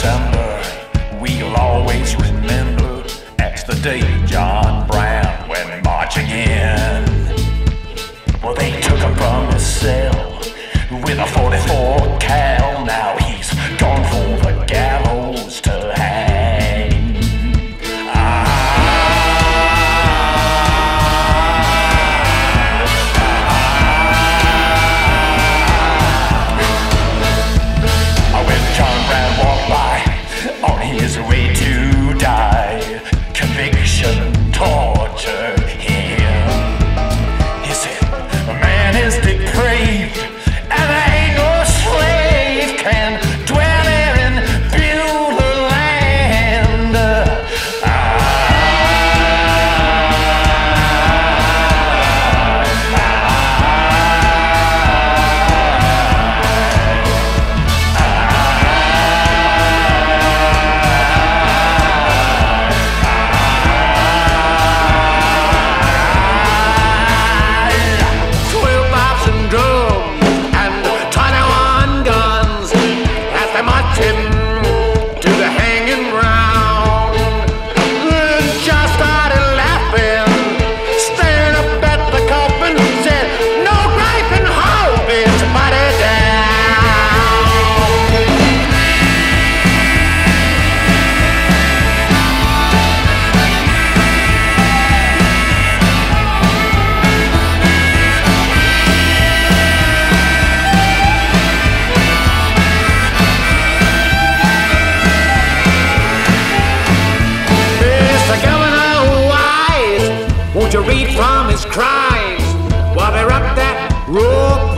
December, we'll always remember as the day John Brown went marching in. Well, they took him from his cell with a .44 cal. Now he's gone for the gallows to hang. When John Brown walked by on his way to die, conviction tortured him. He said, "Man is depraved, and there ain't no slave can dwell in Beulah land." Won't you read from his crimes while they're up that rope?